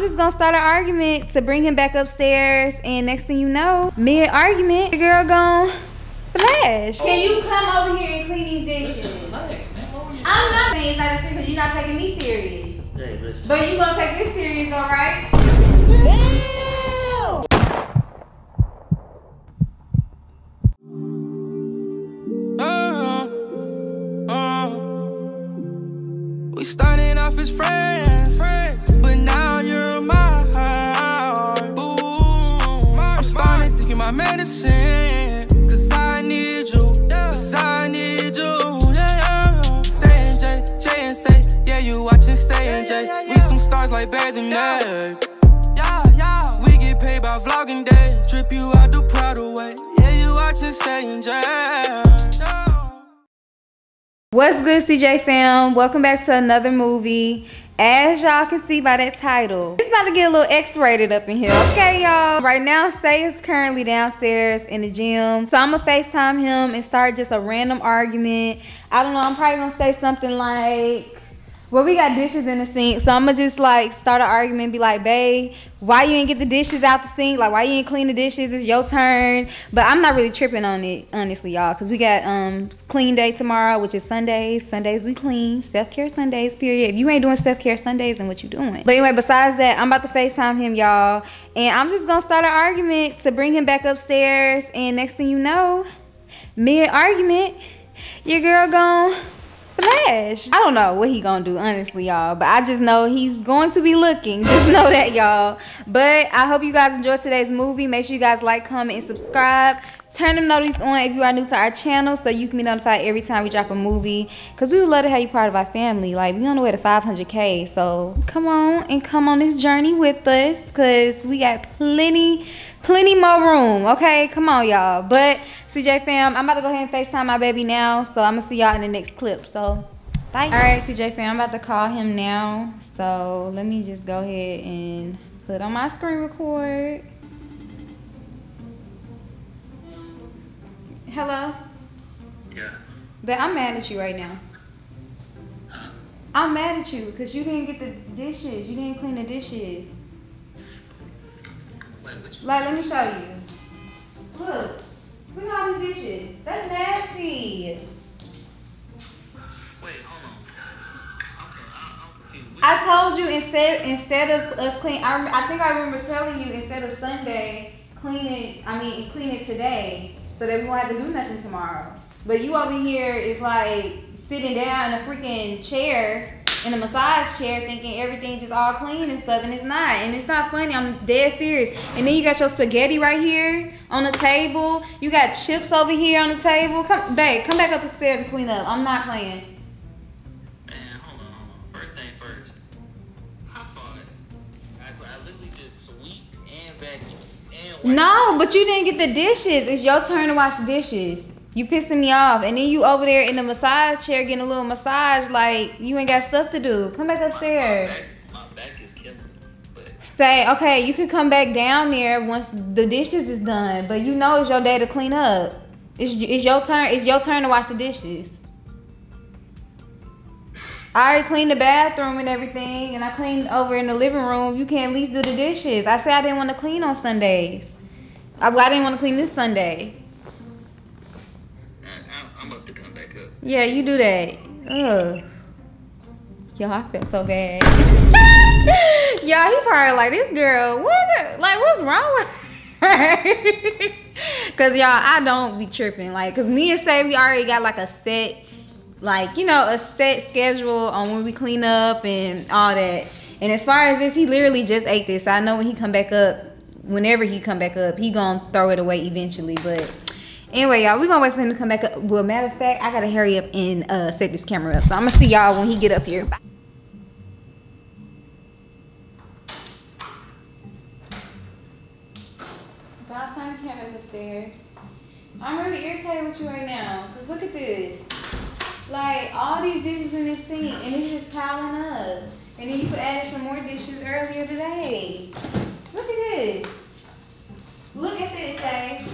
just gonna start an argument to bring him back upstairs, and next thing you know, mid-argument, the girl gonna flash. Can you come over here and clean these dishes? Listen, relax, man. What were you I'm not saying it's not serious because you're not taking me serious. Hey, listen. But you gonna take this serious, alright? We started off as friends, but now you're in my heart. Ooh, I'm starting to get my medicine, cause I need you, cause I need you. Yeah. Cey & Jai, Jay and Cey, yeah, you watching Cey & Jai. We some stars like bathing day. Yeah, yeah. We get paid by vlogging days, strip you out the proud away. Yeah, you watching Cey & Jai. What's good, CJ fam? Welcome back to another movie. As y'all can see by that title, it's about to get a little X-rated up in here, okay, y'all? Right now, Cey is currently downstairs in the gym, so I'm gonna FaceTime him and start just a random argument. I don't know, I'm probably gonna say something like, well, we got dishes in the sink, so I'm gonna just like start an argument and be like, babe, why you ain't get the dishes out the sink? Like, why you ain't clean the dishes? It's your turn. But I'm not really tripping on it, honestly, y'all, because we got clean day tomorrow, which is Sundays. Sundays we clean. Self-care Sundays, period. If you ain't doing self-care Sundays, then what you doing? But anyway, besides that, I'm about to FaceTime him, y'all, and I'm just gonna start an argument to bring him back upstairs, and next thing you know, mid-argument, your girl gone. Flash. I don't know what he gonna do, honestly, y'all, but I just know he's going to be looking. Just know that, y'all. But I hope you guys enjoyed today's movie. Make sure you guys like, comment, and subscribe. Turn them notifications on if you are new to our channel so you can be notified every time we drop a movie, because we would love to have you part of our family. Like, we on the way to 500K, so come on and come on this journey with us, because we got plenty more room, okay? Come on, y'all. But CJ fam, I'm about to go ahead and FaceTime my baby now, so I'm gonna see y'all in the next clip. So bye. All right, CJ fam, I'm about to call him now, so let me just go ahead and put on my screen record. Hello? Yeah. But I'm mad at you right now. Huh? I'm mad at you because you didn't get the dishes. You didn't clean the dishes. Wait, which one? Like, let me show you. Look. Look at all these dishes. That's nasty. Wait, hold on. Okay, I'm confused. I told you instead of us clean, I think I remember telling you instead of Sunday, clean it today. So that we won't have to do nothing tomorrow. But you over here is like sitting down in a freaking chair, in a massage chair, thinking everything just all clean and stuff, and it's not. And it's not funny, I'm just dead serious. And then you got your spaghetti right here on the table. You got chips over here on the table. Come, babe, come back upstairs and clean up. I'm not playing. Man, hold on, hold on. First thing first. I thought I literally just sweep and vacuum. No, but you didn't get the dishes. It's your turn to wash the dishes. You pissing me off. And then you over there in the massage chair getting a little massage like you ain't got stuff to do. Come back upstairs. My back is killing me. But... Cey, okay, you can come back down there once the dishes is done. But you know it's your day to clean up. It's your turn. It's your turn to wash the dishes. I already cleaned the bathroom and everything, and I cleaned over in the living room. You can at least do the dishes. I said I didn't want to clean on Sundays. I didn't want to clean this Sunday. I'm about to come back up. Yeah, you do that. Ugh. Yo, I feel so bad. Y'all, he probably like, this girl, what's wrong with her? Because, y'all, I don't be tripping. Like, because me and Cey, we already got, like, a set... Like, you know, a set schedule on when we clean up and all that. And as far as this, he literally just ate this. So I know when he come back up, whenever he come back up, he gonna throw it away eventually. But anyway, y'all, we gonna wait for him to come back up. Well, matter of fact, I gotta hurry up and set this camera up. So I'm gonna see y'all when he get up here. Bye. About time camera's upstairs. I'm really irritated with you right now. Cause look at this. Like, all these dishes in this sink, and it's just piling up. And then you added some more dishes earlier today. Look at this. Look at this, Cey.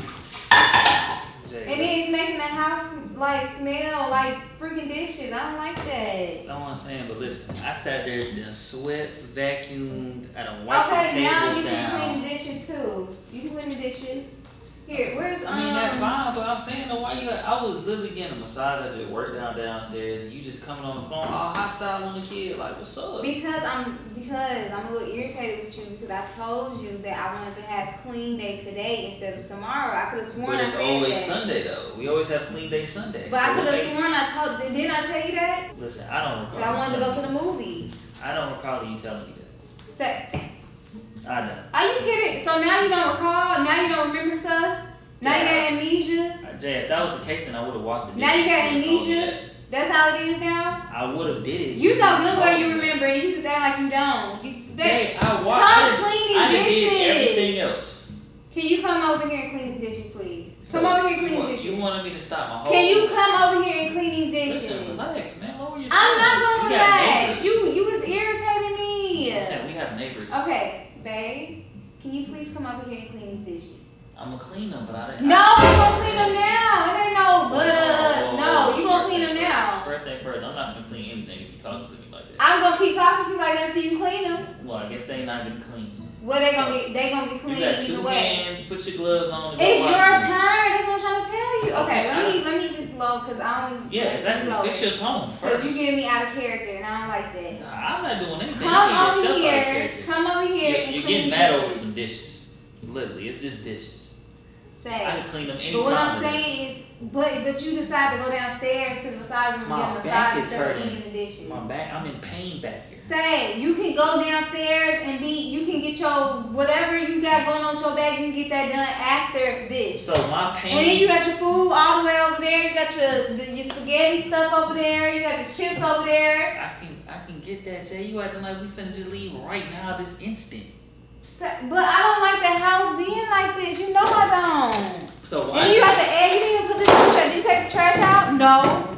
And then it's making the house like smell like freaking dishes. I don't like that. That's what I'm saying, but listen, I sat there and swept, vacuumed, I done wiped the table down. Okay, now you can clean the dishes too. You can clean the dishes. Here, where's I mean, that's fine, but I'm saying though, why you? I was literally getting a massage after the work downstairs, and you just coming on the phone all hostile on the kid. Like, what's up? Because I'm a little irritated with you because I told you that I wanted to have clean day today instead of tomorrow. I could have sworn I said that. But it's always Sunday though. We always have clean day Sunday. But so I could have sworn I told. Didn't I tell you that? Listen, I don't recall. I wanted to go to the movie. I don't recall you telling me that. So, I know. Are you kidding? So now you don't recall? Now you don't remember stuff? Now you got amnesia? Jay, if that was the case, then I would have watched it. Now you got amnesia? That's how it is now? I would have did it. You know good where you remember and you just act like you don't. Jay, I watched it. Come clean these dishes. I did everything else. Can you come over here and clean these dishes, please? Come over here and clean these dishes. You wanted me to stop my whole Can you come over here and clean these dishes? Listen, relax, man. Lower your tone. I'm not going to relax. You was irritating me. We have neighbors. Okay. Babe, can you please come over here and clean these dishes? I'm gonna clean them, but I didn't. No, you gonna clean them now. It ain't no but. No, you gonna clean them now. First thing first, I'm not gonna clean anything if you talking to me like that. I'm gonna keep talking to you like that until you clean them. Well, I guess they ain't not gonna clean. Well, they gonna be clean either way. You got 2 hands. Put your gloves on. It's your turn. That's what I'm trying to tell you. Okay, let me just low because I don't. Yeah, exactly. Low. Fix your tone first. Cause you getting me out of character. I don't like that. Nah, I'm not doing anything. Come over here and you're getting mad over some dishes. Literally, it's just dishes. I can clean them anytime. But what I'm saying is, but you decide to go downstairs to the massage room and get a massage instead of cleaning the dishes. My back, I'm in pain back here. Say, you can go downstairs and you can get your, whatever you got going on with your back, you can get that done after this. So my pain. And then you got your food all the way over there, you got your spaghetti stuff over there, you got the chips over there. I can get that, Jay. You acting like we finna just leave right now, this instant. But I don't like the house being like this. You know I don't. So why? And you have to egg it in and put this in the trash. Did you take the trash out? No.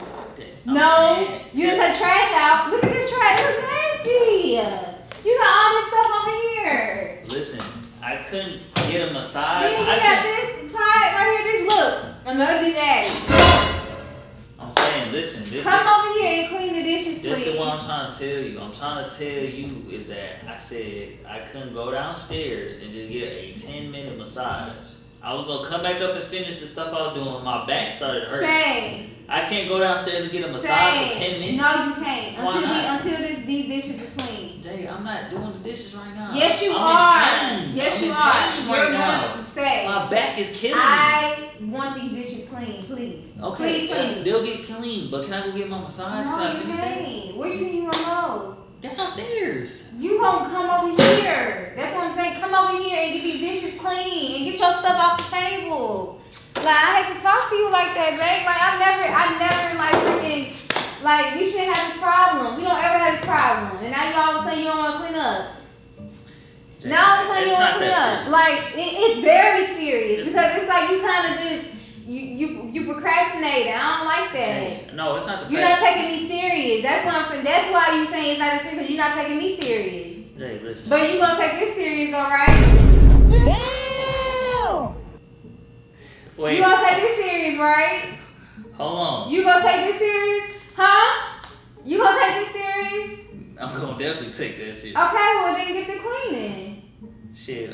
No. You didn't take the trash out. Look at this trash. It looks nasty. You got all this stuff over here. Listen, I couldn't get a massage. Then you got this pie right here. This look. Another DJ. I'm saying, listen. Come over here and clean the dishes, please. This is what I'm trying to tell you. I'm trying to tell you is that I said I couldn't go downstairs and just get a 10-minute massage. I was going to come back up and finish the stuff I was doing when my back started hurting. Same. I can't go downstairs and get a massage for 10 minutes. No, you can't. Until these dishes are clean. Jay, I'm not doing the dishes right now. Yes, you are. Yes, you are. You're going to say. My back is killing me. I want these dishes clean, please. Okay, please, please. They'll get clean, but can I go get my massage? No, you can't. Where you even gonna go? Downstairs. You gonna come over here. That's what I'm saying. Come over here and get these dishes clean and get your stuff off the table. Like, I hate to talk to you like that, babe. Like, I never like freaking, like, we shouldn't have this problem. We don't ever have this problem. And now you all of a sudden you don't want to clean up. Now I'm telling you what we up. Like, it's very serious. Because it's like you kind of just, you procrastinating. I don't like that. No, it's not the fact. You're not taking me serious. That's what I'm saying. That's why you're saying it's not serious, because you're not taking me serious. Jay, listen. But you're going to take this serious, all right? Damn! Wait. You're going to take this serious, right? Hold on. You going to take this serious? Huh? You going to take this serious? I'm gonna definitely take that shit. Okay, well then get the cleaning. Shit,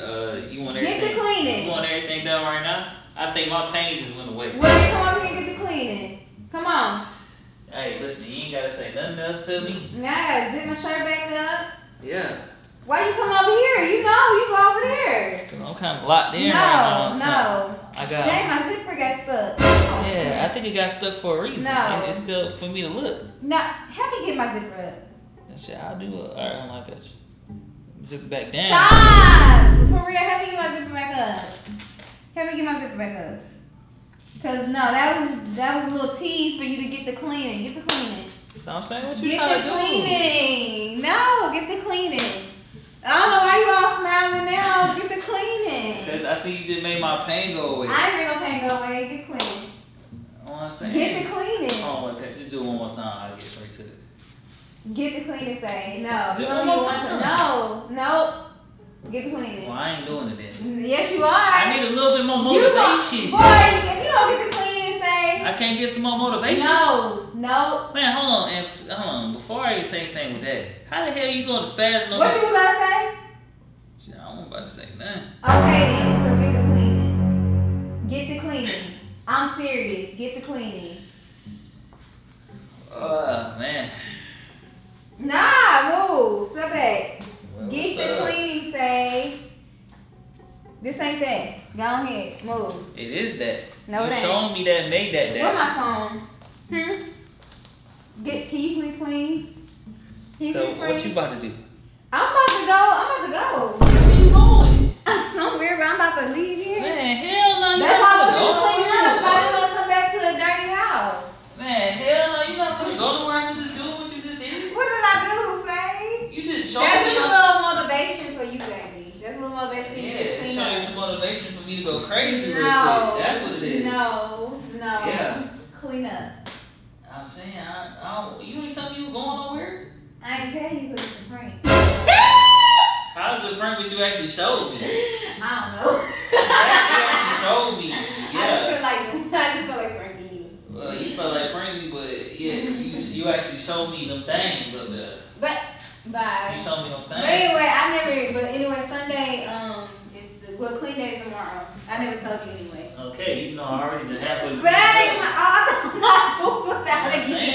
you want everything? Get the cleaning. You want everything done right now? I think my pain just went away. Well, come over here and get the cleaning. Come on. Hey, listen, you ain't gotta say nothing else to me. Nah, I gotta zip my shirt back up. Yeah. Why you come over here? You know, you go over there. I'm kind of locked in right now. No. Dang, my zipper got stuck. Yeah, I think it got stuck for a reason. No. It's still for me to look. No, help me get my zipper up. Shit, I'll do it. Alright, I'm like that. Zip it back down. Stop! For real, help me get my zipper back up. Help me get my zipper back up. Cause no, that was a little tease for you to get the cleaning. Get the cleaning. So I'm saying, what you trying to do? Get the cleaning. No, get the cleaning. I don't know why you all smiling now. Get the cleaning. Cause I think you just made my pain go away. I didn't make my pain go away. Get cleaning. All I'm saying. Get the cleaning. Oh, okay. Just do it one more time. I'll get straight to it. Get the cleaning thing. No, you don't even want to. No, no. Get the cleaning. Well, I ain't doing it then. Yes, you are. I need a little bit more motivation. Boy, if you don't get the cleaning thing, I can't get some more motivation? No. Man, hold on. Before I even say anything with that, how the hell you going to spaz? What you about to say? Shit, I wasn't about to say nothing. Okay then, so get the cleaning. Get the cleaning. I'm serious. Get the cleaning. Oh, man. Nah, move. Step back. Well, get the cleaning, Cey. This ain't that. Go ahead. Move. It is that. No, you showed me that, made that that. Where's my phone? Can you please clean? What you about to do? I'm about to go. Where you going? I'm somewhere, but I'm about to leave here. Man, hell no, you not supposed to clean up. Why you gonna come back to a dirty house? Man, hell no, you not supposed to go to work and just do what you just did. What did I do, Faye? You just showed me. That's a little motivation for you, baby. That's a little motivation for you. Yeah, it's showing some motivation for me to go crazy real quick. That's what it is. No. Yeah. Clean up. I'm saying, you ain't tell me you were going nowhere? I ain't tell you because it's a prank. How is it a prank what you actually showed me? I don't know. You actually showed me. Yeah. I just feel like pranking you. Well, you felt like pranking, but yeah, you actually showed me them things up there. Bye. You showed me them things. But anyway, Sunday, clean day tomorrow. I never told you anyway. Okay, you know I already did halfway.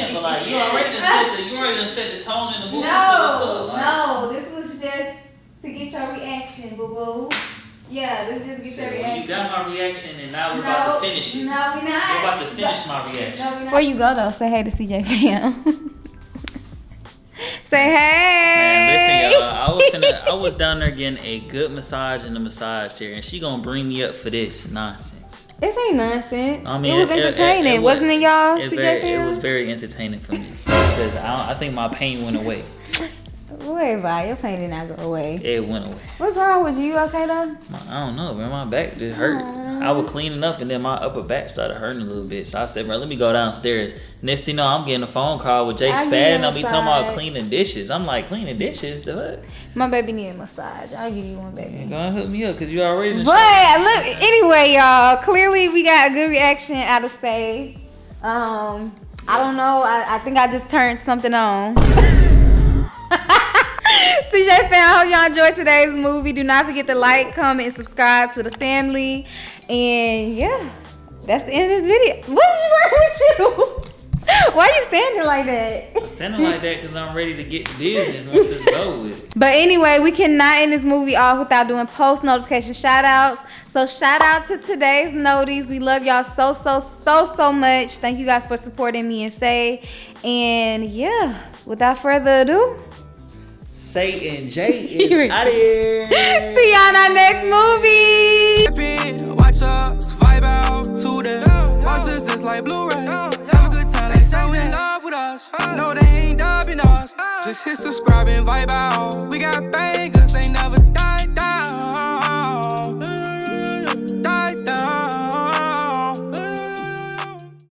You already set the tone in the movie. No, this was just to get your reaction, boo-boo. Yeah, let's just get your reaction. You got my reaction, and now we're about to finish it. No, we're not. We're about to finish my reaction. No, before you go, though, say hey to CJ fam. Say hey. Man, listen, y'all. I was down there getting a good massage in the massage chair, and she gonna bring me up for this nonsense. This ain't nonsense. I mean, it was entertaining, wasn't it, y'all? It was very entertaining for me because I think my pain went away. Wait, bye. Your pain did not go away. It went away. What's wrong with you? You okay though? I don't know, man. My back just hurt. I was cleaning up, and then my upper back started hurting a little bit. So I said, bro, let me go downstairs. Next thing you know, I'm getting a phone call with Jay Spad, and I'll be talking about cleaning dishes. I'm like, cleaning dishes? The hood? My baby need a massage. I'll give you one, baby. You're gonna hook me up, because you already done. But look, anyway, y'all, clearly we got a good reaction out of Cey. I don't know. I think I just turned something on. CJ fam, hope y'all enjoyed today's movie. Do not forget to like, comment, and subscribe to the family. And yeah, that's the end of this video. What is wrong with you? Why are you standing like that? I'm standing like that because I'm ready to get business once it's over with. But anyway, we cannot end this movie off without doing post notification shout outs. So shout out to today's noties. We love y'all so much. Thank you guys for supporting me and Cey. And yeah, without further ado, Cey and Jai is out of here. See y'all in our next movie. Watch us vibe out to them. Watch us just like Blu-ray. Have a good time. They so in love with us. No, they ain't dubbing us. Just hit subscribe and vibe out. We got bang.